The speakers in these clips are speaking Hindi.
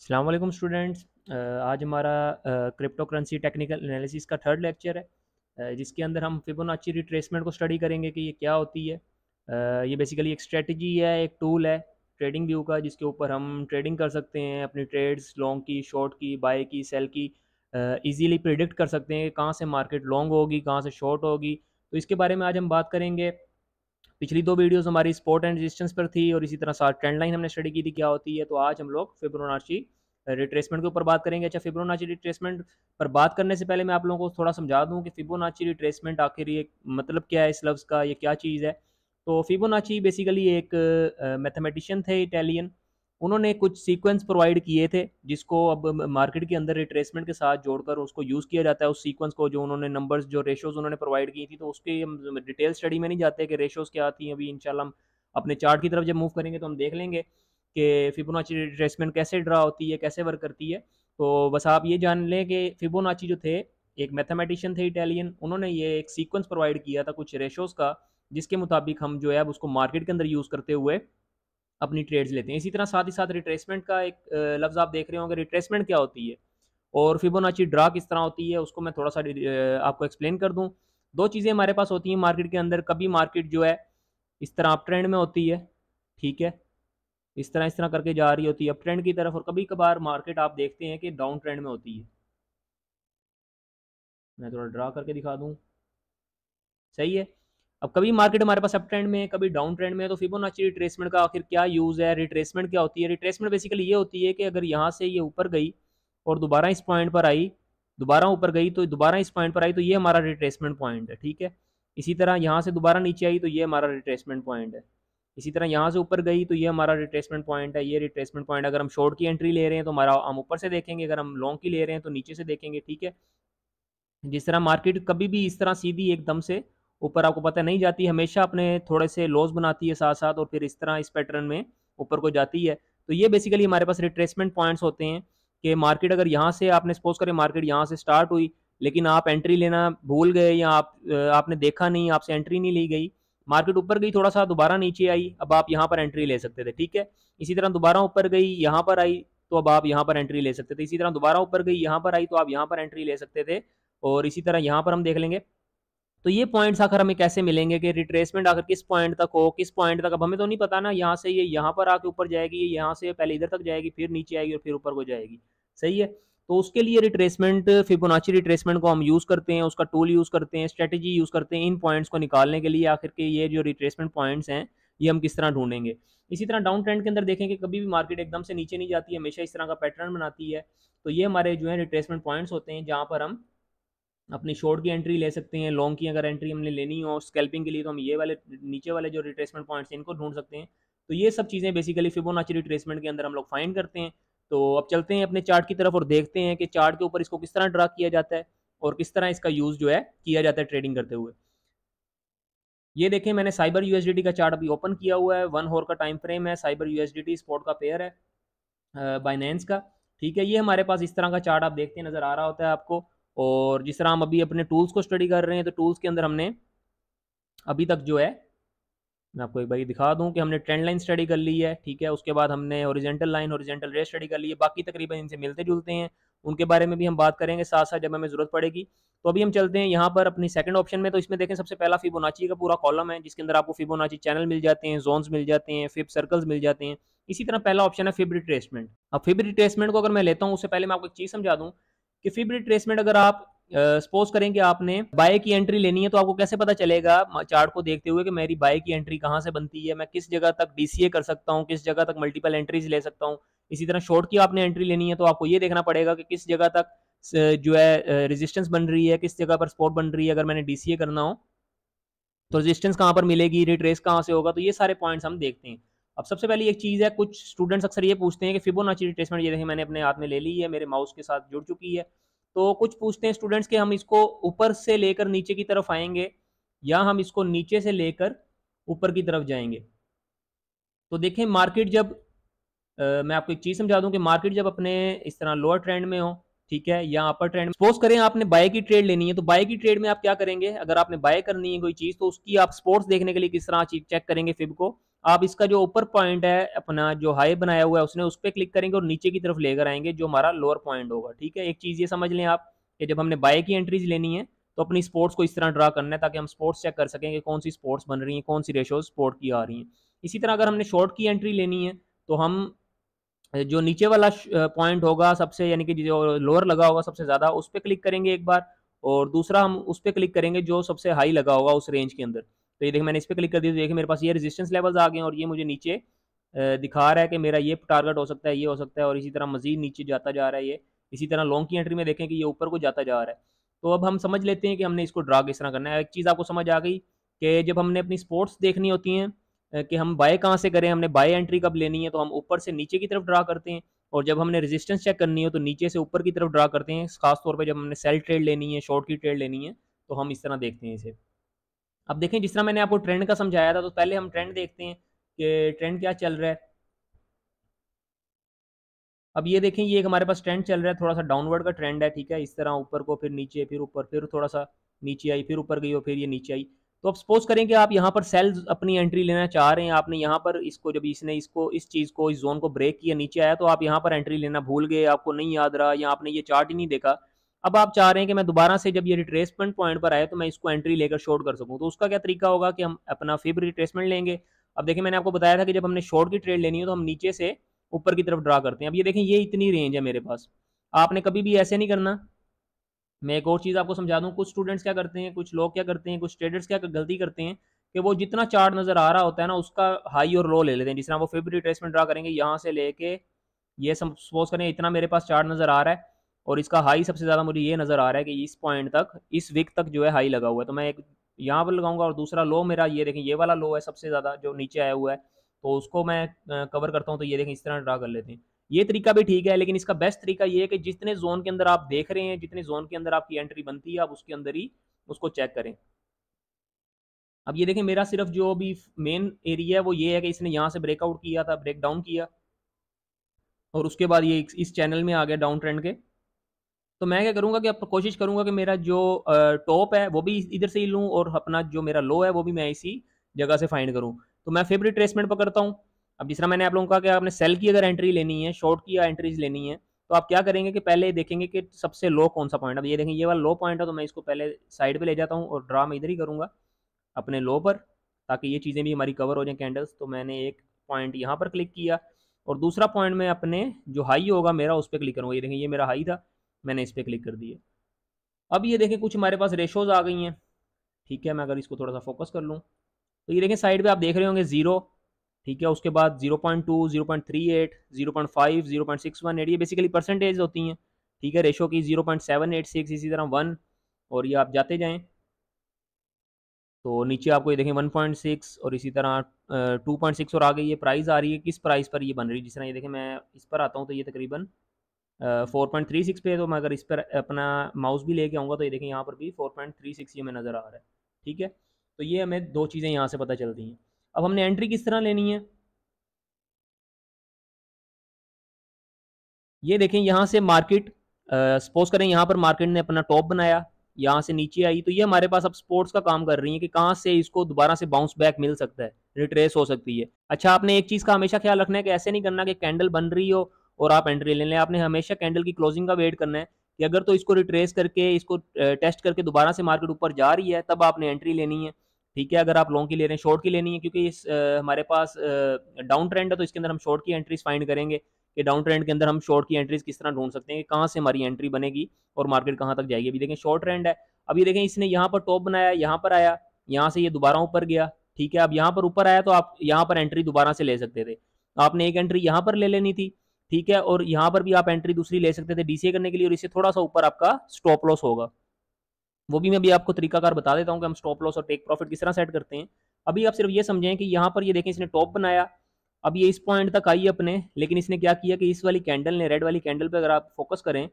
अस्सलाम वालेकुम स्टूडेंट्स, आज हमारा क्रिप्टो करेंसी टेक्निकल एनालिसिस का थर्ड लेक्चर है जिसके अंदर हम फिबोनाची रिट्रेसमेंट को स्टडी करेंगे कि ये क्या होती है। ये बेसिकली एक स्ट्रेटजी है, एक टूल है ट्रेडिंग व्यू का, जिसके ऊपर हम ट्रेडिंग कर सकते हैं, अपनी ट्रेड्स लॉन्ग की, शॉर्ट की, बाय की, सेल की ईजीली प्रिडिक्ट कर सकते हैं कहाँ से मार्केट लॉन्ग होगी, कहाँ से शॉर्ट होगी। तो इसके बारे में आज हम बात करेंगे। पिछली दो वीडियोस हमारी सपोर्ट एंड रेजिस्टेंस पर थी और इसी तरह साथ ट्रेंड लाइन हमने स्टडी की थी क्या होती है। तो आज हम लोग फिबोनाची रिट्रेसमेंट के ऊपर बात करेंगे। अच्छा, फिबोनाची रिट्रेसमेंट पर बात करने से पहले मैं आप लोगों को थोड़ा समझा दूं कि फिबोनाची रिट्रेसमेंट आखिर ये मतलब क्या है, इस लफ्ज़ का ये क्या चीज़ है। तो फिबोनाची बेसिकली एक मैथमेटिशियन थे इटालियन, उन्होंने कुछ सीक्वेंस प्रोवाइड किए थे जिसको अब मार्केट के अंदर रिट्रेसमेंट के साथ जोड़कर उसको यूज़ किया जाता है। उस सीक्वेंस को जो उन्होंने नंबर्स, जो रेशोज़ उन्होंने प्रोवाइड की थी, तो उसके हम डिटेल स्टडी में नहीं जाते कि रेशोज़ क्या आती हैं। अभी इंशाल्लाह हम अपने चार्ट की तरफ जब मूव करेंगे तो हम देख लेंगे कि फिबोनाची रिट्रेसमेंट कैसे ड्रा होती है, कैसे वर्क करती है। तो बस आप ये जान लें कि फिबोनाची जो थे एक मैथमेटिशियन थे इटालियन, उन्होंने ये एक सीक्वेंस प्रोवाइड किया था कुछ रेशोज़ का, जिसके मुताबिक हम जो है उसको मार्केट के अंदर यूज़ करते हुए अपनी ट्रेड्स लेते हैं। इसी तरह साथ ही साथ रिट्रेसमेंट का एक लफ्ज़ आप देख रहे होंगे, रिट्रेसमेंट क्या होती है और फिबोनाची ड्रा किस तरह होती है, उसको मैं थोड़ा सा आपको एक्सप्लेन कर दूं। दो चीज़ें हमारे पास होती हैं मार्केट के अंदर। कभी मार्केट जो है इस तरह अप ट्रेंड में होती है, ठीक है, इस तरह करके जा रही होती है अप ट्रेंड की तरफ, और कभी कभार मार्केट आप देखते हैं कि डाउन ट्रेंड में होती है। मैं थोड़ा ड्रा करके दिखा दूँ, सही है। अब कभी मार्केट हमारे पास अप ट्रेंड में है, कभी डाउन ट्रेंड में है। तो फिबोनाची रिट्रेसमेंट का आखिर क्या यूज़ है, रिट्रेसमेंट क्या होती है। रिट्रेसमेंट बेसिकली ये होती है कि अगर यहाँ से ये ऊपर गई और दोबारा इस पॉइंट पर आई, दोबारा ऊपर गई तो दोबारा इस पॉइंट पर आई, तो ये हमारा रिट्रेसमेंट पॉइंट है, ठीक है। इसी तरह यहाँ से दोबारा नीचे आई तो ये हमारा रिट्रेसमेंट पॉइंट है। इसी तरह यहाँ से ऊपर गई तो ये हमारा रिट्रेसमेंट पॉइंट है, ये रिट्रेसमेंट पॉइंट। अगर हम शॉर्ट की एंट्री ले रहे हैं तो हम ऊपर से देखेंगे, अगर हम लॉन्ग की ले रहे हैं तो नीचे से देखेंगे, ठीक है। जिस तरह मार्केट कभी भी इस तरह सीधी एकदम से ऊपर आपको पता नहीं जाती, हमेशा अपने थोड़े से लॉस बनाती है साथ साथ, और फिर इस तरह इस पैटर्न में ऊपर को जाती है। तो ये बेसिकली हमारे पास रिट्रेसमेंट पॉइंट्स होते हैं कि मार्केट अगर यहाँ से, आपने सपोज करें मार्केट यहाँ से स्टार्ट हुई लेकिन आप एंट्री लेना भूल गए या आपने देखा नहीं, आपसे एंट्री नहीं ली गई, मार्केट ऊपर गई, थोड़ा सा दोबारा नीचे आई, अब आप यहाँ पर एंट्री ले सकते थे, ठीक है। इसी तरह दोबारा ऊपर गई, यहाँ पर आई तो अब आप यहाँ पर एंट्री ले सकते थे। इसी तरह दोबारा ऊपर गई, यहाँ पर आई तो आप यहाँ पर एंट्री ले सकते थे, और इसी तरह यहाँ पर हम देख लेंगे। तो ये पॉइंट्स आखिर हमें कैसे मिलेंगे कि रिट्रेसमेंट आखिर किस पॉइंट तक हो, किस पॉइंट तक, अब हमें तो नहीं पता ना। यहाँ से ये यहाँ पर आके ऊपर जाएगी, ये यहाँ से पहले इधर तक जाएगी, फिर नीचे आएगी और फिर ऊपर को जाएगी, सही है। तो उसके लिए रिट्रेसमेंट, फिबोनाची रिट्रेसमेंट को हम यूज़ करते हैं, उसका टूल यूज़ करते हैं, स्ट्रेटजी यूज़ करते हैं इन पॉइंट्स को निकालने के लिए, आखिर के ये जो रिट्रेसमेंट पॉइंट्स हैं ये हम किस तरह ढूंढेंगे। इसी तरह डाउन ट्रेंड के अंदर देखें कि कभी भी मार्केट एकदम से नीचे नहीं जाती, हमेशा इस तरह का पैटर्न बनाती है। तो ये हमारे जो है रिट्रेसमेंट पॉइंट्स होते हैं जहाँ पर हम अपनी शॉर्ट की एंट्री ले सकते हैं, लॉन्ग की अगर एंट्री हमने लेनी हो स्कैल्पिंग के लिए तो हम ये वाले नीचे वाले जो रिट्रेसमेंट पॉइंट्स हैं इनको ढूंढ सकते हैं। तो ये सब चीज़ें बेसिकली फिबोनाची रिट्रेसमेंट के अंदर हम लोग फाइंड करते हैं। तो अब चलते हैं अपने चार्ट की तरफ और देखते हैं कि चार्ट के ऊपर इसको किस तरह ड्रा किया जाता है और किस तरह इसका यूज़ जो है किया जाता है ट्रेडिंग करते हुए। ये देखें, मैंने साइबर USDT का चार्ट अभी ओपन किया हुआ है, 1 होर का टाइम फ्रेम है, साइबर USDT स्पॉट का पेयर है बाइनेंस का, ठीक है। ये हमारे पास इस तरह का चार्ट आप देखते हैं, नज़र आ रहा होता है आपको। और जिस तरह हम अभी अपने टूल्स को स्टडी कर रहे हैं तो टूल्स के अंदर हमने अभी तक जो है, मैं आपको एक बार दिखा दूं कि हमने ट्रेंड लाइन स्टडी कर ली है, ठीक है। उसके बाद हमने horizontal line, horizontal race study कर ली है, बाकी तकरीबन इनसे मिलते जुलते हैं, उनके बारे में भी हम बात करेंगे साथ साथ जब हमें ज़रूरत पड़ेगी। तो अभी हम चलते हैं यहाँ पर अपनी सेकंड ऑप्शन में। तो इसमें देखें सबसे पहला फिबोनाची का पूरा कॉलम है जिसके अंदर आपको फिबोनाची चैनल मिल जाते हैं, जोन्स मिल जाते हैं, फिब सर्कल्स मिल जाते हैं। इसी तरह पहला ऑप्शन है फिब रिट्रेसमेंट। अब फिब रिट्रेसमेंट को अगर मैं लेता हूँ उससे पहले मैं आपको एक चीज़ समझा दूँ कि फिब रिट्रेसमेंट अगर आप सपोज करें कि आपने बाय की एंट्री लेनी है तो आपको कैसे पता चलेगा चार्ट को देखते हुए कि मेरी बाय की एंट्री कहाँ से बनती है, मैं किस जगह तक DCA कर सकता हूँ, किस जगह तक मल्टीपल एंट्रीज ले सकता हूँ। इसी तरह शॉर्ट की आपने एंट्री लेनी है तो आपको ये देखना पड़ेगा कि किस जगह तक जो है रेजिस्टेंस बन रही है, किस जगह पर सपोर्ट बन रही है। अगर मैंने DCA करना हो तो रेजिस्टेंस कहाँ पर मिलेगी, रिट्रेस कहाँ से होगा, तो ये सारे पॉइंट्स हम देखते हैं। अब सबसे पहले एक चीज़ है, कुछ स्टूडेंट्स अक्सर ये पूछते हैं कि फिबोनाची रिट्रेसमेंट, ये देखिए मैंने अपने हाथ में ले ली है, मेरे माउस के साथ जुड़ चुकी है। तो कुछ पूछते हैं स्टूडेंट्स कि हम इसको ऊपर से लेकर नीचे की तरफ आएंगे या हम इसको नीचे से लेकर ऊपर की तरफ जाएंगे। तो देखें मार्केट जब मैं आपको एक चीज़ समझा दूं कि मार्केट जब अपने इस तरह लोअर ट्रेंड में हो, ठीक है। यहाँ पर ट्रेंड सपोज करें आपने बाय की ट्रेड लेनी है, तो बाय की ट्रेड में आप क्या करेंगे, अगर आपने बाय करनी है कोई चीज तो उसकी आप सपोर्ट्स देखने के लिए किस तरह चेक करेंगे फिब को, आप इसका जो ऊपर पॉइंट है अपना जो हाई बनाया हुआ है उसने उस पर क्लिक करेंगे और नीचे की तरफ लेकर आएंगे जो हमारा लोअर पॉइंट होगा। ठीक है, एक चीज़ ये समझ लें आप कि जब हमने बाय की एंट्रीज लेनी है तो अपनी स्पोर्ट्स को इस तरह ड्रा करना है ताकि हम स्पोर्ट्स चेक कर सकें कि कौन सी स्पोर्ट्स बन रही हैं, कौन सी रेशोज स्पोर्ट की आ रही हैं। इसी तरह अगर हमने शॉर्ट की एंट्री लेनी है तो हम जो नीचे वाला पॉइंट होगा सबसे, यानी कि जो लोअर लगा होगा सबसे ज़्यादा, उस पर क्लिक करेंगे एक बार, और दूसरा हम उस पर क्लिक करेंगे जो सबसे हाई लगा होगा उस रेंज के अंदर। तो ये देखिए मैंने इस पर क्लिक कर दिया, तो देखिए मेरे पास ये रेजिस्टेंस लेवल्स आ गए हैं और ये मुझे नीचे दिखा रहा है कि मेरा ये टारगेट हो सकता है, ये हो सकता है, और इसी तरह मजीद नीचे जाता जा रहा है ये। इसी तरह लॉन्ग की एंट्री में देखें कि ये ऊपर को जाता जा रहा है। तो अब हम समझ लेते हैं कि हमने इसको ड्रा किस तरह करना है। एक चीज़ आपको समझ आ गई कि जब हमने अपनी स्पोर्ट्स देखनी होती हैं कि हम बाय कहाँ से करें, हमने बाय एंट्री कब लेनी है, तो हम ऊपर से नीचे की तरफ ड्रा करते हैं, और जब हमने रेजिस्टेंस चेक करनी हो तो नीचे से ऊपर की तरफ ड्रा करते हैं। खासतौर पर जब हमने सेल ट्रेड लेनी है, शॉर्ट की ट्रेड लेनी है, तो हम इस तरह देखते हैं इसे। अब देखें जिस तरह मैंने आपको ट्रेंड का समझाया था, तो पहले हम ट्रेंड देखते हैं कि ट्रेंड क्या चल रहा है। अब ये देखें ये एक हमारे पास ट्रेंड चल रहा है, थोड़ा सा डाउनवर्ड का ट्रेंड है, ठीक है। इस तरह ऊपर को फिर नीचे, फिर ऊपर, फिर थोड़ा सा नीचे आई, फिर ऊपर गई और फिर ये नीचे आई। तो अब सपोज करें कि आप यहाँ पर सेल्स अपनी एंट्री लेना चाह रहे हैं, आपने यहाँ पर इसको जब इसने इसको इस चीज़ को इस जोन को ब्रेक किया नीचे आया तो आप यहाँ पर एंट्री लेना भूल गए, आपको नहीं याद रहा या आपने ये चार्ट ही नहीं देखा। अब आप चाह रहे हैं कि मैं दोबारा से जब ये रिट्रेसमेंट पॉइंट पर आए तो मैं इसको एंट्री लेकर शॉर्ट कर सकूँ, तो उसका क्या तरीका होगा कि हम अपना फिब रिट्रेसमेंट लेंगे। अब देखिए मैंने आपको बताया था कि जब हमने शॉर्ट की ट्रेड लेनी है तो हम नीचे से ऊपर की तरफ ड्रा करते हैं। अब ये देखें ये इतनी रेंज है मेरे पास, आपने कभी भी ऐसे नहीं करना। मैं एक और चीज़ आपको समझा दूँ, कुछ स्टूडेंट्स क्या करते हैं, कुछ लोग क्या करते हैं, कुछ ट्रेडर्स क्या गलती करते हैं कि वो जितना चार्ट नज़र आ रहा होता है ना उसका हाई और लो ले लेते हैं। जिस तरह वो फिब रिट्रेसमेंट ड्रा करेंगे यहाँ से लेके ये सपोज करें इतना मेरे पास चार्ट नज़र आ रहा है और इसका हाई सबसे ज़्यादा मुझे ये नज़र आ रहा है कि इस पॉइंट तक, इस वीक तक जो है हाई लगा हुआ है, तो मैं एक यहाँ पर लगाऊंगा और दूसरा लो मेरा ये देखें ये वाला लो है सबसे ज़्यादा जो नीचे आया हुआ है, तो उसको मैं कवर करता हूँ। तो ये देखें इस तरह ड्रा कर लेते हैं, ये तरीका भी ठीक है। लेकिन इसका बेस्ट तरीका ये है कि जितने जोन के अंदर आप देख रहे हैं, जितने जोन के अंदर आपकी एंट्री बनती है, आप उसके अंदर ही उसको चेक करें। अब ये देखें मेरा सिर्फ जो भी मेन एरिया है वो ये है कि इसने यहाँ से ब्रेकआउट किया था, ब्रेकडाउन किया और उसके बाद ये इस चैनल में आ गया डाउन ट्रेंड के। तो मैं क्या करूँगा कि अब कोशिश करूँगा कि मेरा जो टॉप है वो भी इधर से ही लूँ और अपना जो मेरा लो है वो भी मैं इसी जगह से फाइंड करूँ। तो मैं फिब रिट्रेसमेंट पकड़ता हूँ। अब जिस तरह मैंने आप लोगों को कहा कि आपने सेल की अगर एंट्री लेनी है, शॉर्ट की एंट्रीज लेनी है, तो आप क्या करेंगे कि पहले देखेंगे कि सबसे लो कौन सा पॉइंट। अब ये देखें ये वाला लो पॉइंट है, तो मैं इसको पहले साइड पे ले जाता हूँ और ड्रा मैं इधर ही करूँगा अपने लो पर, ताकि ये चीज़ें भी हमारी कवर हो जाएँ कैंडल्स। तो मैंने एक पॉइंट यहाँ पर क्लिक किया और दूसरा पॉइंट मैं अपने जो हाई होगा मेरा उस पर क्लिक करूँगा। ये देखें ये मेरा हाई था, मैंने इस पर क्लिक कर दिया। अब ये देखें कुछ हमारे पास रेशोज़ आ गई हैं, ठीक है। मैं अगर इसको थोड़ा सा फोकस कर लूँ तो ये देखें साइड पे आप देख रहे होंगे 0, ठीक है, उसके बाद 0.2, 0.38, 0.5, 0.618, ये बेसिकली परसेंटेज होती हैं, ठीक है, रेशो की 0.786, इसी तरह 1 और ये आप जाते जाएं तो नीचे आपको ये देखें 1.6 और इसी तरह 2.6 और आगे ये प्राइस आ रही है, किस प्राइस पर ये बन रही है। जिस तरह ये देखें मैं इस पर आता हूँ तो ये तकरीबन 4.36 पे है, तो मैं अगर इस पर अपना माउस भी लेके आऊँगा तो ये देखें यहाँ पर भी 4.36 ये में नज़र आ रहा है, ठीक है। तो ये हमें दो चीज़ें यहाँ से पता चलती हैं। अब हमने एंट्री किस तरह लेनी है, ये देखें यहाँ से मार्केट सपोज करें यहाँ पर मार्केट ने अपना टॉप बनाया, यहाँ से नीचे आई, तो ये हमारे पास अब सपोर्ट्स का काम कर रही है कि कहाँ से इसको दोबारा से बाउंस बैक मिल सकता है, रिट्रेस हो सकती है। अच्छा, आपने एक चीज़ का हमेशा ख्याल रखना है कि ऐसे नहीं करना कि कैंडल बन रही हो और आप एंट्री ले लें, आपने हमेशा कैंडल की क्लोजिंग का वेट करना है कि अगर तो इसको रिट्रेस करके, इसको टेस्ट करके दोबारा से मार्केट ऊपर जा रही है तब आपने एंट्री लेनी है, ठीक है। अगर आप लॉन्ग की ले रहे हैं, शॉर्ट की लेनी है, क्योंकि इस हमारे पास डाउन ट्रेंड है तो इसके अंदर हम शॉर्ट की एंट्रीज फाइंड करेंगे कि डाउन ट्रेंड के अंदर हम शॉर्ट की एंट्रीज किस तरह ढूंढ सकते हैं, कहाँ से हमारी एंट्री बनेगी और मार्केट कहाँ तक जाएगी। अभी देखें शॉर्ट ट्रेंड है, अभी देखें इसने यहाँ पर टॉप बनाया, यहाँ पर आया, यहाँ से ये दोबारा ऊपर गया, ठीक है। अब यहाँ पर ऊपर आया तो आप यहाँ पर एंट्री दोबारा से ले सकते थे, आपने एक एंट्री यहाँ पर ले लेनी थी, ठीक है, और यहाँ पर भी आप एंट्री दूसरी ले सकते थे डीसीए करने के लिए, और इससे थोड़ा सा ऊपर आपका स्टॉप लॉस होगा, वो भी मैं अभी आपको तरीकाकार बता देता हूँ कि हम स्टॉप लॉस और टेक प्रॉफिट किस तरह सेट करते हैं। अभी आप सिर्फ ये समझें कि यहाँ पर ये देखें इसने टॉप बनाया, अब ये इस पॉइंट तक आई अपने, लेकिन इसने क्या किया कि इस वाली कैंडल ने, रेड वाली कैंडल पे अगर आप फोकस करें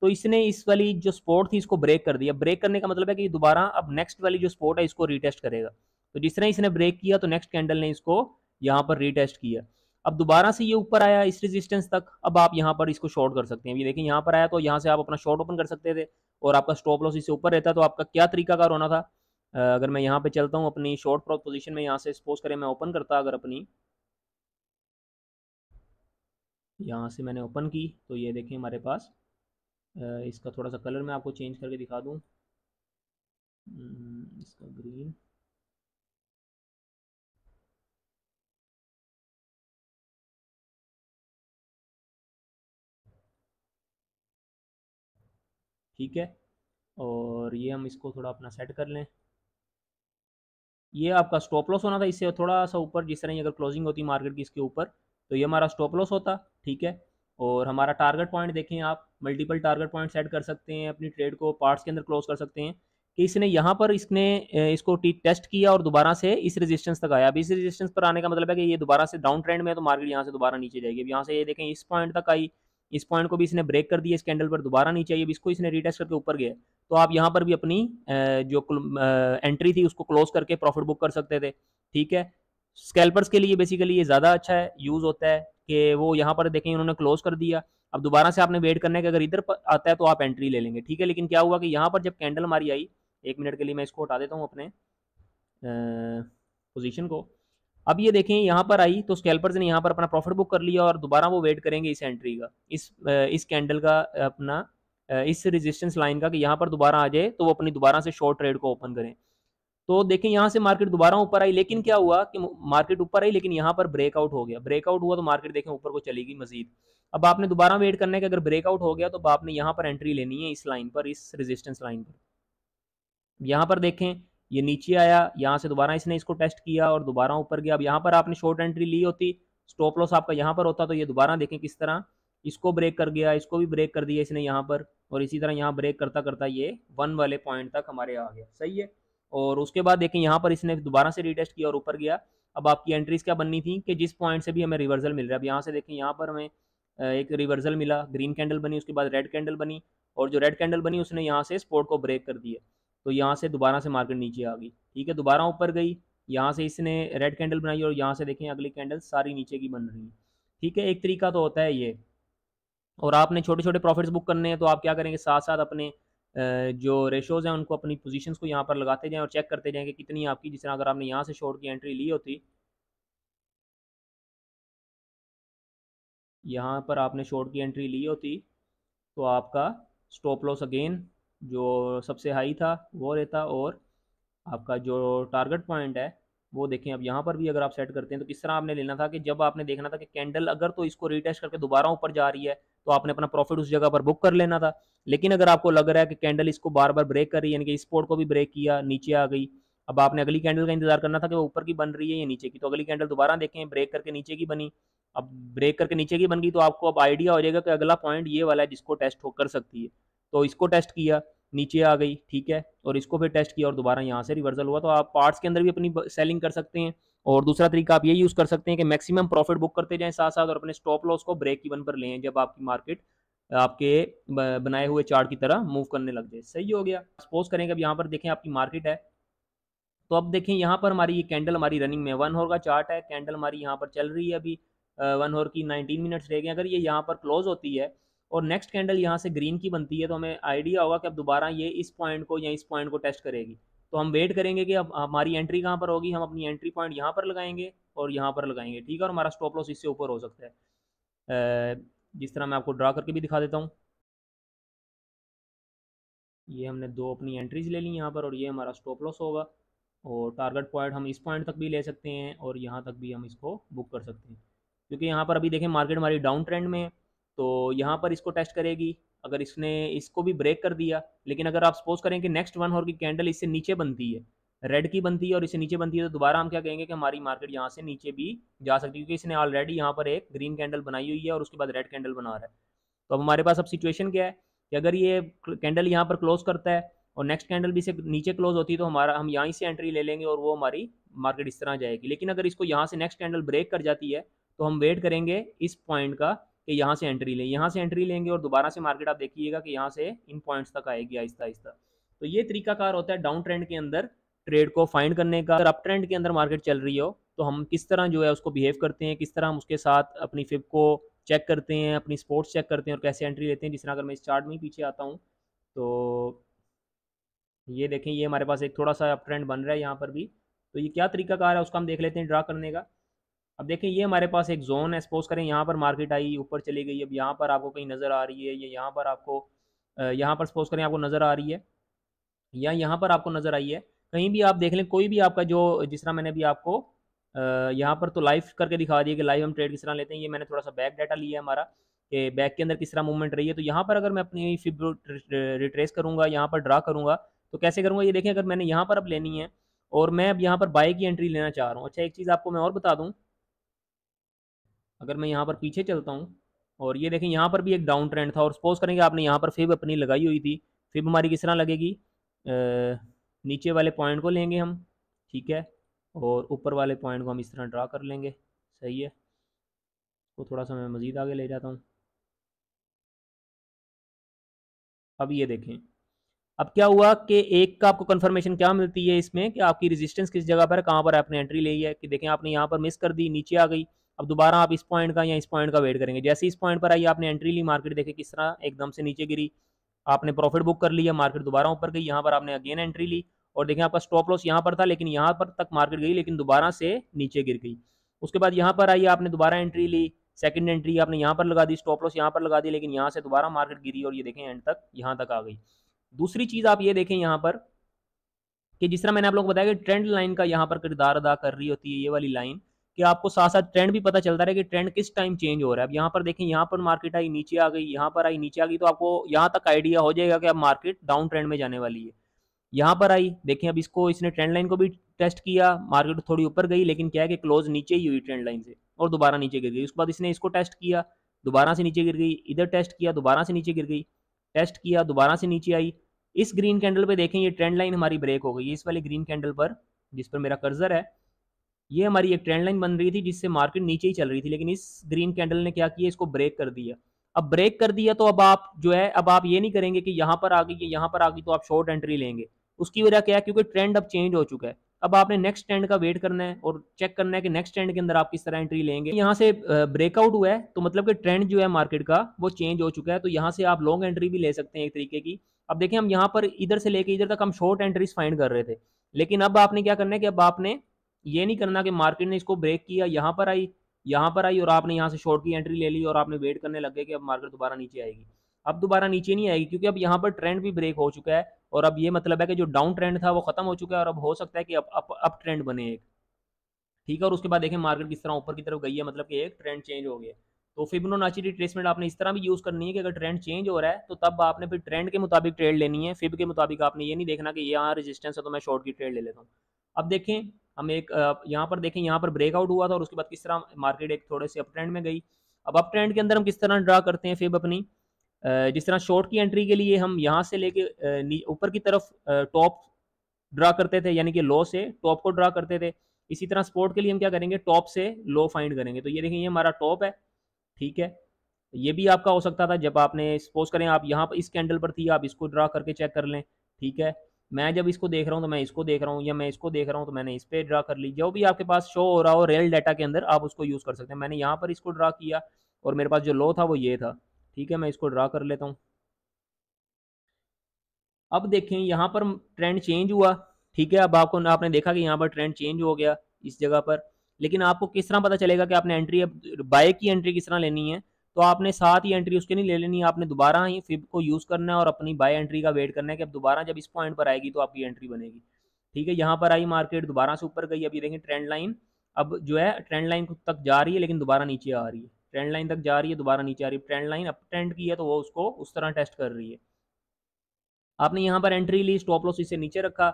तो इसने इस वाली जो स्पॉट थी इसको ब्रेक कर दिया। ब्रेक करने का मतलब है कि दोबारा अब नेक्स्ट वाली जो स्पॉट है इसको रीटेस्ट करेगा। तो जिस तरह इसने ब्रेक किया तो नेक्स्ट कैंडल ने इसको यहाँ पर रीटेस्ट किया। अब दोबारा से ये ऊपर आया इस रेजिस्टेंस तक, अब आप यहाँ पर इसको शॉर्ट कर सकते हैं। ये देखें यहाँ पर आया तो यहाँ से आप अपना शॉर्ट ओपन कर सकते थे और आपका स्टॉप लॉस इससे ऊपर रहता, तो आपका क्या तरीकाकार होना था। अगर मैं यहाँ पे चलता हूँ अपनी शॉर्ट प्रॉप पोजीशन में, यहाँ से सपोज करें मैं ओपन करता, अगर अपनी यहाँ से मैंने ओपन की तो ये देखें हमारे पास, इसका थोड़ा सा कलर मैं आपको चेंज करके दिखा दूँ, इसका ग्रीन, ठीक है। और ये हम इसको थोड़ा अपना सेट कर लें, ये आपका स्टॉप लॉस होना था इससे थोड़ा सा ऊपर, जिस तरह अगर क्लोजिंग होती मार्केट की इसके ऊपर तो ये हमारा स्टॉप लॉस होता, ठीक है। और हमारा टारगेट पॉइंट देखें, आप मल्टीपल टारगेट पॉइंट सेट कर सकते हैं, अपनी ट्रेड को पार्ट्स के अंदर क्लोज कर सकते हैं कि इसने यहाँ पर इसने इसको टेस्ट किया और दोबारा से इस रेजिस्टेंस तक आया। अब इस रेजिस्टेंस पर आने का मतलब है कि ये दोबारा से डाउन ट्रेंड में है तो मार्केट यहाँ से दोबारा नीचे जाएगी। अब यहाँ से ये देखें इस पॉइंट तक आई, इस पॉइंट को भी इसने ब्रेक कर दिया, इस कैंडल पर दोबारा नीचे आई, इसको इसने रीटेस्ट करके ऊपर गया, तो आप यहाँ पर भी अपनी जो एंट्री थी उसको क्लोज करके प्रॉफिट बुक कर सकते थे, ठीक है। स्कैल्पर्स के लिए बेसिकली ये ज़्यादा अच्छा है, यूज़ होता है कि वो यहाँ पर देखें उन्होंने क्लोज कर दिया, अब दोबारा से आपने वेट करना है कि अगर इधर पर आता है तो आप एंट्री ले लेंगे, ठीक है। लेकिन क्या हुआ कि यहाँ पर जब कैंडल हमारी आई, एक मिनट के लिए मैं इसको हटा देता हूँ अपने पोजीशन को, अब ये देखें यहाँ पर आई तो स्कैल्पर्स ने यहाँ पर अपना प्रॉफिट बुक कर लिया और दोबारा वो वेट करेंगे इस एंट्री का, इस कैंडल का, अपना इस रेजिस्टेंस लाइन का, कि यहाँ पर दोबारा आ जाए तो वो अपनी दोबारा से शॉर्ट ट्रेड को ओपन करें। तो देखें यहाँ से मार्केट दोबारा ऊपर आई, लेकिन क्या हुआ कि मार्केट ऊपर आई लेकिन यहाँ पर ब्रेकआउट हो गया, ब्रेकआउट हुआ तो मार्केट देखें ऊपर को चली गई मजीद। अब आपने दोबारा वेट करना है कि अगर ब्रेकआउट हो गया तो आपने यहाँ पर एंट्री लेनी है इस लाइन पर, इस रेजिस्टेंस लाइन पर। यहाँ पर देखें ये नीचे आया, यहाँ से दोबारा इसने इसको टेस्ट किया और दोबारा ऊपर गया। अब यहाँ पर आपने शॉर्ट एंट्री ली होती, स्टॉप लॉस आपका यहाँ पर होता, तो ये दोबारा देखें किस तरह इसको ब्रेक कर गया, इसको भी ब्रेक कर दिया इसने यहाँ पर, और इसी तरह यहाँ ब्रेक करता करता ये 1 वाले पॉइंट तक हमारे आ गया, सही है। और उसके बाद देखें यहाँ पर इसने दोबारा से रीटेस्ट किया और ऊपर गया। अब आपकी एंट्रीज क्या बननी थी कि जिस पॉइंट से भी हमें रिवर्सल मिल रहा है। अब यहाँ से देखें यहाँ पर हमें एक रिवर्सल मिला, ग्रीन कैंडल बनी, उसके बाद रेड कैंडल बनी, और जो रेड कैंडल बनी उसने यहाँ से सपोर्ट को ब्रेक कर दिया, तो यहाँ से दोबारा से मार्केट नीचे आ गई, ठीक है। दोबारा ऊपर गई, यहाँ से इसने रेड कैंडल बनाई और यहाँ से देखें अगली कैंडल सारी नीचे की बन रही है, ठीक है। एक तरीका तो होता है ये, और आपने छोटे छोटे प्रॉफिट्स बुक करने हैं तो आप क्या करेंगे, साथ साथ अपने जो रेशोज़ हैं उनको, अपनी पोजीशंस को यहाँ पर लगाते जाएं और चेक करते जाएं कि कितनी आपकी, जिस तरह अगर आपने यहाँ से शॉर्ट की एंट्री ली होती, यहाँ पर आपने शॉर्ट की एंट्री ली होती तो आपका स्टॉप लॉस अगेन जो सबसे हाई था वो रहता, और आपका जो टारगेट पॉइंट है वो देखें अब यहाँ पर भी अगर आप सेट करते हैं तो किस तरह आपने लेना था कि जब आपने देखना था कि कैंडल अगर तो इसको रीटेस्ट करके दोबारा ऊपर जा रही है तो आपने अपना प्रॉफिट उस जगह पर बुक कर लेना था। लेकिन अगर आपको लग रहा है कि कैंडल इसको बार बार ब्रेक कर रही है, यानी कि इस सपोर्ट को भी ब्रेक किया, नीचे आ गई, अब आपने अगली कैंडल का इंतजार करना था कि वो ऊपर की बन रही है या नीचे की। तो अगली कैंडल दोबारा देखें ब्रेक करके नीचे की बनी, अब ब्रेक करके नीचे की बन गई, तो आपको अब आइडिया हो जाएगा कि अगला पॉइंट ये वाला है जिसको टेस्ट हो कर सकती है। तो इसको टेस्ट किया, नीचे आ गई, ठीक है, और इसको फिर टेस्ट किया और दोबारा यहाँ से रिवर्सल हुआ। तो आप पार्ट्स के अंदर भी अपनी सेलिंग कर सकते हैं। और दूसरा तरीका आप ये यूज़ कर सकते हैं कि मैक्सिमम प्रॉफिट बुक करते जाएं साथ साथ, और अपने स्टॉप लॉस को ब्रेक इवन पर लें जब आपकी मार्केट आपके बनाए हुए चार्ट की तरह मूव करने लग जाए, सही हो गया। सपोज करें कि अब यहाँ पर देखें आपकी मार्केट है, तो अब देखें यहाँ पर हमारी ये कैंडल हमारी रनिंग में 1 आवर का चार्ट है, कैंडल हमारी यहाँ पर चल रही है, अभी 1 आवर की 19 मिनट्स रह गए। अगर ये यहाँ पर क्लोज होती है और नेक्स्ट कैंडल यहाँ से ग्रीन की बनती है तो हमें आइडिया होगा कि अब दोबारा ये इस पॉइंट को या इस पॉइंट को टेस्ट करेगी, तो हम वेट करेंगे कि अब हमारी एंट्री कहाँ पर होगी। हम अपनी एंट्री पॉइंट यहाँ पर लगाएंगे और यहाँ पर लगाएंगे, ठीक है, और हमारा स्टॉप लॉस इससे ऊपर हो सकता है, जिस तरह मैं आपको ड्रा करके भी दिखा देता हूँ। ये हमने 2 अपनी एंट्रीज ले ली यहाँ पर, और ये हमारा स्टॉप लॉस होगा, और टारगेट पॉइंट हम इस पॉइंट तक भी ले सकते हैं और यहाँ तक भी हम इसको बुक कर सकते हैं, क्योंकि यहाँ पर अभी देखें मार्केट हमारी डाउन ट्रेंड में है, तो यहाँ पर इसको टेस्ट करेगी। अगर इसने इसको भी ब्रेक कर दिया, लेकिन अगर आप सपोज करें कि नेक्स्ट 1 आवर की कैंडल इससे नीचे बनती है, रेड की बनती है और इससे नीचे बनती है, तो दोबारा हम क्या कहेंगे कि हमारी मार्केट यहाँ से नीचे भी जा सकती है, क्योंकि इसने ऑलरेडी यहाँ पर एक ग्रीन कैंडल बनाई हुई है और उसके बाद रेड कैंडल बना रहा है। तो अब हमारे पास अब सिचुएशन क्या है कि अगर ये कैंडल यहाँ पर क्लोज करता है और नेक्स्ट कैंडल भी से नीचे क्लोज होती है तो हम यहाँ से एंट्री ले लेंगे और वो हमारी मार्केट इस तरह जाएगी। लेकिन अगर इसको यहाँ से नेक्स्ट कैंडल ब्रेक कर जाती है तो हम वेट करेंगे इस पॉइंट का कि यहाँ से एंट्री लें, यहाँ से एंट्री लेंगे और दोबारा से मार्केट आप देखिएगा कि यहाँ से इन पॉइंट्स तक आएगी आहिस्ता आहिस्ता। तो ये तरीकाकार होता है डाउन ट्रेंड के अंदर ट्रेड को फाइंड करने का। अगर अप ट्रेंड के अंदर मार्केट चल रही हो तो हम किस तरह जो है उसको बिहेव करते हैं, किस तरह हम उसके साथ अपनी फिब को चेक करते हैं, अपनी स्पोर्ट्स चेक करते हैं और कैसे एंट्री लेते हैं। जिस तरह अगर मैं इस चार्ट में पीछे आता हूँ तो ये देखें, ये हमारे पास एक थोड़ा सा अप ट्रेंड बन रहा है यहाँ पर भी। तो ये क्या तरीका कार है उसका हम देख लेते हैं ड्रा करने का। अब देखें ये हमारे पास एक जोन है, सपोज करें यहाँ पर मार्केट आई, ऊपर चली गई, अब यहाँ पर आपको कहीं नज़र आ रही है, या यहाँ पर आपको सपोज करें आपको नज़र आ रही है, या यहाँ पर आपको नज़र आई है, कहीं भी आप देख लें कोई भी आपका जो, जिस तरह मैंने भी आपको यहाँ पर तो लाइव करके दिखा दिया कि लाइव हम ट्रेड किस तरह लेते हैं। ये मैंने थोड़ा सा बैक डाटा लिया है हमारा कि बैक के अंदर किस तरह मूवमेंट रही है। तो यहाँ पर अगर मैं अपनी फिब रिट्रेस करूँगा, यहाँ पर ड्रा करूँगा तो कैसे करूँगा ये देखें। अगर मैंने यहाँ पर अब लेनी है और मैं अब यहाँ पर बाय की एंट्री लेना चाह रहा हूँ। अच्छा एक चीज़ आपको मैं और बता दूँ, अगर मैं यहाँ पर पीछे चलता हूँ और ये देखें यहाँ पर भी एक डाउन ट्रेंड था और सपोज करेंगे आपने यहाँ पर फिब अपनी लगाई हुई थी। फिब हमारी किस तरह लगेगी, नीचे वाले पॉइंट को लेंगे हम, ठीक है, और ऊपर वाले पॉइंट को हम इस तरह ड्रा कर लेंगे, सही है। तो थोड़ा सा मैं मज़ीद आगे ले जाता हूँ। अब ये देखें अब क्या हुआ कि एक का आपको कंफर्मेशन क्या मिलती है इसमें कि आपकी रेजिस्टेंस किस जगह पर है, कहाँ पर आपने एंट्री ली है। कि देखें आपने यहाँ पर मिस कर दी, नीचे आ गई। अब दोबारा आप इस पॉइंट का या इस पॉइंट का वेट करेंगे। जैसे इस पॉइंट पर आई आपने एंट्री ली, मार्केट देखे किस तरह एकदम से नीचे गिरी, आपने प्रॉफिट बुक कर लिया, मार्केट दोबारा ऊपर गई, यहाँ पर आपने अगेन एंट्री ली और देखें आपका स्टॉप लॉस यहाँ पर था, लेकिन यहाँ पर तक मार्केट गई लेकिन दोबारा से नीचे गिर गई। उसके बाद यहाँ पर आई, आपने दोबारा एंट्री ली, सेकंड एंट्री आपने यहाँ पर लगा दी, स्टॉप लॉस यहाँ पर लगा दी, लेकिन यहाँ से दोबारा मार्केट गिरी और ये देखें एंड तक यहाँ तक आ गई। दूसरी चीज़ आप ये देखें यहाँ पर कि जिस तरह मैंने आप लोग को बताया कि ट्रेंड लाइन का यहाँ पर किरदार अदा कर रही होती है ये वाली लाइन, कि आपको साथ साथ ट्रेंड भी पता चलता रहे कि ट्रेंड किस टाइम चेंज हो रहा है। अब यहाँ पर देखें यहाँ पर मार्केट आई, नीचे आ गई, यहाँ पर आई, नीचे आ गई, तो आपको यहाँ तक आइडिया हो जाएगा कि अब मार्केट डाउन ट्रेंड में जाने वाली है। यहाँ पर आई देखें अब इसको इसने ट्रेंड लाइन को भी टेस्ट किया, मार्केट थोड़ी ऊपर गई लेकिन क्या है कि क्लोज नीचे ही हुई ट्रेंड लाइन से और दोबारा नीचे गिर गई। उसके बाद इसने इसको टेस्ट किया, दोबारा से नीचे गिर गई, इधर टेस्ट किया, दोबारा से नीचे गिर गई, टेस्ट किया, दोबारा से नीचे आई। इस ग्रीन कैंडल पर देखें ये ट्रेंड लाइन हमारी ब्रेक हो गई। इस वाले ग्रीन कैंडल पर जिस पर मेरा कर्जर है ये हमारी एक ट्रेंड लाइन बन रही थी जिससे मार्केट नीचे ही चल रही थी, लेकिन इस ग्रीन कैंडल ने क्या किया इसको ब्रेक कर दिया। अब ब्रेक कर दिया तो अब आप जो है अब आप ये नहीं करेंगे कि यहाँ पर आ गई, यहाँ पर आ गई तो आप शॉर्ट एंट्री लेंगे। उसकी वजह क्या है, क्योंकि ट्रेंड अब चेंज हो चुका है। अब आपने नेक्स्ट ट्रेंड का वेट करना है और चेक करना है कि नेक्स्ट ट्रेंड के अंदर आप किस तरह एंट्री लेंगे। यहाँ से ब्रेकआउट हुआ है तो मतलब कि ट्रेंड जो है मार्केट का वो चेंज हो चुका है, तो यहाँ से आप लॉन्ग एंट्री भी ले सकते हैं एक तरीके की। अब देखें हम यहाँ पर इधर से लेके इधर तक हम शॉर्ट एंट्रीज फाइंड कर रहे थे, लेकिन अब आपने क्या करना है कि अब आपने ये नहीं करना कि मार्केट ने इसको ब्रेक किया, यहाँ पर आई, यहाँ पर आई और आपने यहाँ से शॉर्ट की एंट्री ले ली और आपने वेट करने लग गए कि अब मार्केट दोबारा नीचे आएगी। अब दोबारा नीचे नहीं आएगी क्योंकि अब यहाँ पर ट्रेंड भी ब्रेक हो चुका है और अब ये मतलब है कि जो डाउन ट्रेंड था वो खत्म हो चुका है और अब हो सकता है कि अब अप ट्रेंड बने एक, ठीक है। और उसके बाद देखें मार्केट किस तरह ऊपर की तरफ गई है, मतलब कि एक ट्रेंड चेंज हो गया। तो फिबोनाची रिट्रेसमेंट आपने इस तरह भी यूज़ करनी है कि अगर ट्रेंड चेंज हो रहा है तो तब आपने फिर ट्रेंड के मुताबिक ट्रेड लेनी है, फिब के मुताबिक। आपने ये नहीं देखना कि यहाँ रेजिस्टेंस है तो मैं शॉर्ट की ट्रेड ले लेता हूँ। अब देखें हम एक यहाँ पर देखें यहाँ पर ब्रेकआउट हुआ था और उसके बाद किस तरह मार्केट एक थोड़े से अप ट्रेंड में गई। अब अप ट्रेंड के अंदर हम किस तरह ड्रा करते हैं फिब अपनी, जिस तरह शॉर्ट की एंट्री के लिए हम यहाँ से लेके ऊपर की तरफ टॉप ड्रा करते थे, यानी कि लो से टॉप को ड्रा करते थे। इसी तरह स्पोर्ट के लिए हम क्या करेंगे, टॉप से लो फाइंड करेंगे। तो ये देखें ये हमारा टॉप है, ठीक है। ये भी आपका हो सकता था जब आपने सपोज करें आप यहाँ पर इस कैंडल पर थी, आप इसको ड्रा करके चेक कर लें, ठीक है। मैं जब इसको देख रहा हूँ तो मैं इसको देख रहा हूँ, या मैं इसको देख रहा हूँ तो मैंने इस पर ड्रा कर ली। जो भी आपके पास शो हो रहा हो रियल डाटा के अंदर आप उसको यूज़ कर सकते हैं। मैंने यहाँ पर इसको ड्रा किया और मेरे पास जो लो था वो ये था, ठीक है। मैं इसको ड्रा कर लेता हूँ। अब देखें यहाँ पर ट्रेंड चेंज हुआ, ठीक है। अब आपको आपने देखा कि यहाँ पर ट्रेंड चेंज हो गया इस जगह पर, लेकिन आपको किस तरह पता चलेगा कि आपने एंट्री अब बाय की एंट्री किस तरह लेनी है। तो आपने साथ ही एंट्री उसके नहीं ले लेनी, आपने दोबारा ही फिब को यूज़ करना है और अपनी बाय एंट्री का वेट करना है कि अब दोबारा जब इस पॉइंट पर आएगी तो आपकी एंट्री बनेगी, ठीक है। यहाँ पर आई मार्केट दोबारा से ऊपर गई, अब ये देखें ट्रेंड लाइन अब जो है ट्रेंड लाइन तक जा रही है लेकिन दोबारा नीचे आ रही है, ट्रेंड लाइन तक जा रही है दोबारा नीचे आ रही है। ट्रेंड लाइन अप ट्रेंड की है तो वो उसको उस तरह टेस्ट कर रही है। आपने यहाँ पर एंट्री ली, स्टॉप लॉस इसे नीचे रखा।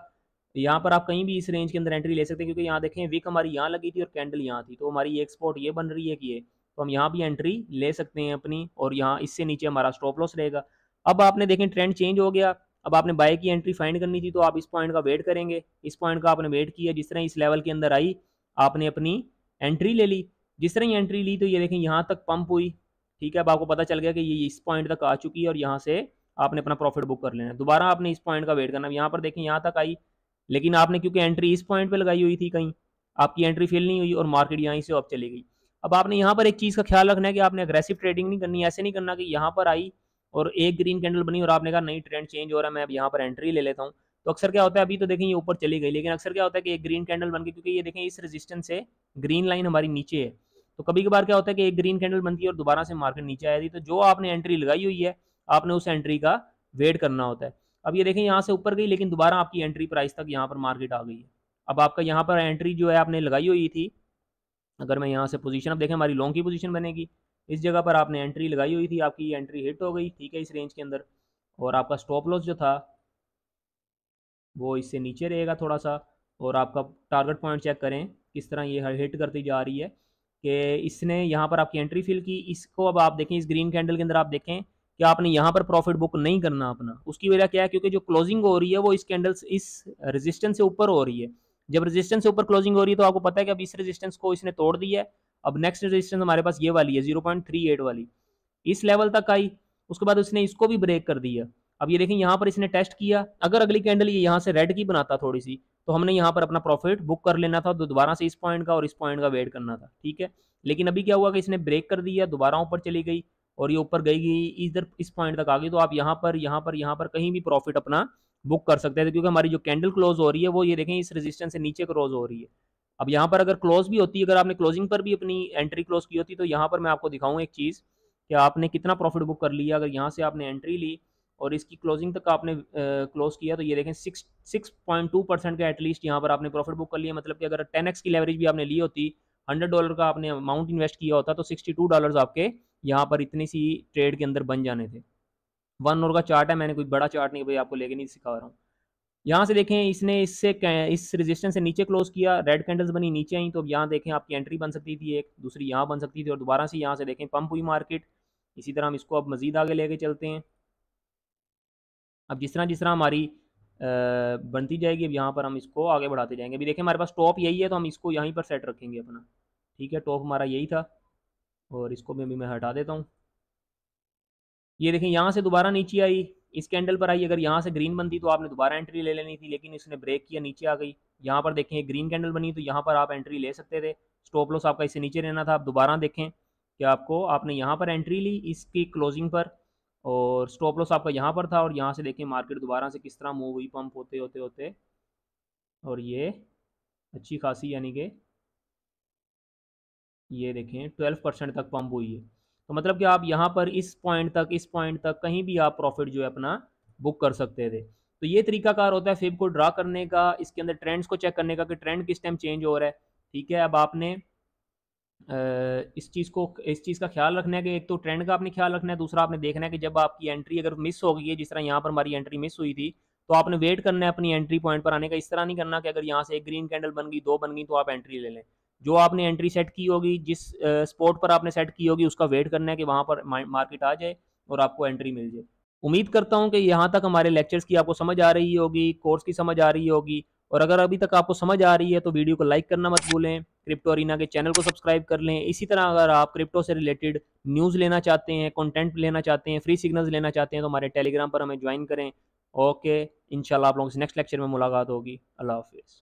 यहाँ पर आप कहीं भी इस रेंज के अंदर एंट्री ले सकते हैं क्योंकि यहाँ देखें विक हमारी यहाँ लगी थी और कैंडल यहाँ थी, तो हमारी एक स्पॉट ये बन रही है कि ये तो हम यहाँ भी एंट्री ले सकते हैं अपनी और यहाँ इससे नीचे हमारा स्टॉप लॉस रहेगा। अब आपने देखें ट्रेंड चेंज हो गया, अब आपने बाय की एंट्री फाइंड करनी थी तो आप इस पॉइंट का वेट करेंगे। इस पॉइंट का आपने वेट किया, जिस तरह इस लेवल के अंदर आई आपने अपनी एंट्री ले ली। जिस तरह एंट्री ली तो ये देखें यहाँ तक पंप हुई, ठीक है। अब आपको पता चल गया कि ये इस पॉइंट तक आ चुकी है और यहाँ से आपने अपना प्रॉफिट बुक कर लेना है। दोबारा आपने इस पॉइंट का वेट करना है। यहाँ पर देखें यहाँ तक आई, लेकिन आपने क्योंकि एंट्री इस पॉइंट पे लगाई हुई थी, कहीं आपकी एंट्री फेल नहीं हुई और मार्केट यहाँ से आप चली गई। अब आपने यहाँ पर एक चीज़ का ख्याल रखना है कि आपने अग्रेसिव ट्रेडिंग नहीं करनी, ऐसे नहीं करना कि यहाँ पर आई और एक ग्रीन कैंडल बनी और आपने कहा नहीं ट्रेंड चेंज हो रहा है, मैं अब यहाँ पर एंट्री ले लेता हूँ। तो अक्सर क्या होता है, अभी तो देखें ये ऊपर चली गई, लेकिन अक्सर क्या होता है कि एक ग्रीन कैंडल बन के, क्योंकि ये देखें इस रेजिस्टेंस से ग्रीन लाइन हमारी नीचे है, तो कभी कभार क्या होता है कि एक ग्रीन कैंडल बनती है और दोबारा से मार्केट नीचे आ जाती है। तो जो आपने एंट्री लगाई हुई है आपने उस एंट्री का वेट करना होता है। अब ये देखें यहाँ से ऊपर गई, लेकिन दोबारा आपकी एंट्री प्राइस तक यहाँ पर मार्केट आ गई है। अब आपका यहाँ पर एंट्री जो है आपने लगाई हुई थी, अगर मैं यहाँ से पोजीशन, अब देखें हमारी लॉन्ग की पोजीशन बनेगी, इस जगह पर आपने एंट्री लगाई हुई थी, आपकी एंट्री हिट हो गई, ठीक है, इस रेंज के अंदर, और आपका स्टॉप लॉस जो था वो इससे नीचे रहेगा थोड़ा सा, और आपका टारगेट पॉइंट चेक करें किस तरह ये हिट करती जा रही है कि इसने यहाँ पर आपकी एंट्री फिल की। इसको अब आप देखें इस ग्रीन कैंडल के अंदर, आप देखें कि आपने यहाँ पर प्रॉफिट बुक नहीं करना अपना। उसकी वजह क्या है, क्योंकि जो क्लोजिंग हो रही है वो इस कैंडल इस रेजिस्टेंस से ऊपर हो रही है। जब रेजिस्टेंस से ऊपर क्लोजिंग हो रही है तो आपको पता है कि अब इस रेजिस्टेंस को इसने तोड़ दिया है। अब नेक्स्ट रेजिस्टेंस हमारे पास ये वाली है 0.38 वाली, इस लेवल तक आई, उसके बाद उसने इसको भी ब्रेक कर दिया। अब ये देखें यहाँ पर इसने टेस्ट किया, अगर अगली कैंडल ये यहाँ से रेड की बनाता थोड़ी सी, तो हमने यहाँ पर अपना प्रॉफिट बुक कर लेना था, तो दोबारा से इस पॉइंट का और इस पॉइंट का वेट करना था, ठीक है। लेकिन अभी क्या हुआ कि इसने ब्रेक कर दिया, दोबारा ऊपर चली गई और ये ऊपर गई इधर इस पॉइंट तक आ गई। तो आप यहाँ पर कहीं भी प्रॉफिट अपना बुक कर सकते थे, क्योंकि हमारी जो कैंडल क्लोज हो रही है वो ये देखें इस रेजिस्टेंस से नीचे क्लोज हो रही है। अब यहाँ पर अगर क्लोज भी होती, अगर आपने क्लोजिंग पर भी अपनी एंट्री क्लोज की होती, तो यहाँ पर मैं आपको दिखाऊँ एक चीज़ कि आपने कितना प्रॉफिट बुक कर लिया। अगर यहाँ से आपने एंट्री ली और इसकी क्लोजिंग तक आपने क्लोज किया, तो ये देखें 6.2% का एटलीस्ट यहाँ पर आपने प्रॉफिट बुक कर लिया। मतलब कि अगर 10x की लेवरेज भी आपने ली होती, $100 का आपने अमाउंट इन्वेस्ट किया होता, तो $62 आपके यहाँ पर इतनी सी ट्रेड के अंदर बन जाने थे। 1 और का चार्ट है, मैंने कोई बड़ा चार्ट नहीं भाई आपको लेके नहीं सिखा रहा हूँ। यहाँ से देखें इसने इससे इस रेजिस्टेंस से नीचे क्लोज किया, रेड कैंडल्स बनी नीचे आई, तो अब यहाँ देखें आपकी एंट्री बन सकती थी एक, दूसरी यहाँ बन सकती थी, और दोबारा से यहाँ से देखें पंप हुई मार्केट। इसी तरह हम इसको अब मज़ीद आगे लेके चलते हैं। अब जिस तरह हमारी बनती जाएगी, अब यहाँ पर हम इसको आगे बढ़ाते जाएंगे। अभी देखें हमारे पास टॉप यही है, तो हम इसको यहीं पर सेट रखेंगे अपना, ठीक है। टॉप हमारा यही था और इसको भी मैं हटा देता हूँ। ये देखें यहाँ से दोबारा नीचे आई, इस कैंडल पर आई, अगर यहाँ से ग्रीन बनती तो आपने दोबारा एंट्री ले लेनी थी, लेकिन इसने ब्रेक किया, नीचे आ गई। यहाँ पर देखें ग्रीन कैंडल बनी, तो यहाँ पर आप एंट्री ले सकते थे, स्टॉप लॉस आपका इससे नीचे रहना था। आप दोबारा देखें कि आपने यहाँ पर एंट्री ली इसकी क्लोजिंग पर, और स्टॉप लॉस आपका यहाँ पर था, और यहाँ से देखें मार्केट दोबारा से किस तरह मूव हुई पंप होते, और ये अच्छी खासी यानी कि ये देखें 12% तक पंप हुई है। तो मतलब कि आप यहाँ पर इस पॉइंट तक कहीं भी आप प्रॉफिट जो है अपना बुक कर सकते थे। तो ये तरीकाकार होता है फिब को ड्रा करने का, इसके अंदर ट्रेंड्स को चेक करने का कि ट्रेंड किस टाइम चेंज हो रहा है, ठीक है। अब आपने इस चीज़ का ख्याल रखना है कि एक तो ट्रेंड का आपने ख्याल रखना है, दूसरा आपने देखना है कि जब आपकी एंट्री अगर मिस हो गई है, जिस तरह यहाँ पर हमारी एंट्री मिस हुई थी, तो आपने वेट करना है अपनी एंट्री पॉइंट पर आने का। इस तरह नहीं करना कि अगर यहाँ से एक ग्रीन कैंडल बन गई, दो बन गई, तो आप एंट्री ले लें। जो आपने एंट्री सेट की होगी, जिस स्पॉट पर आपने सेट की होगी, उसका वेट करना है कि वहाँ पर मार्केट आ जाए और आपको एंट्री मिल जाए। उम्मीद करता हूँ कि यहाँ तक हमारे लेक्चर्स की आपको समझ आ रही होगी, कोर्स की समझ आ रही होगी, और अगर अभी तक आपको समझ आ रही है तो वीडियो को लाइक करना मत भूलें, क्रिप्टो अरीना के चैनल को सब्सक्राइब कर लें। इसी तरह अगर आप क्रिप्टो से रिलेटेड न्यूज़ लेना चाहते हैं, कंटेंट लेना चाहते हैं, फ्री सिग्नल्स लेना चाहते हैं, तो हमारे टेलीग्राम पर हमें ज्वाइन करें। ओके, इंशाल्लाह आप लोगों से नेक्स्ट लेक्चर में मुलाकात होगी। अल्लाह हाफिज़।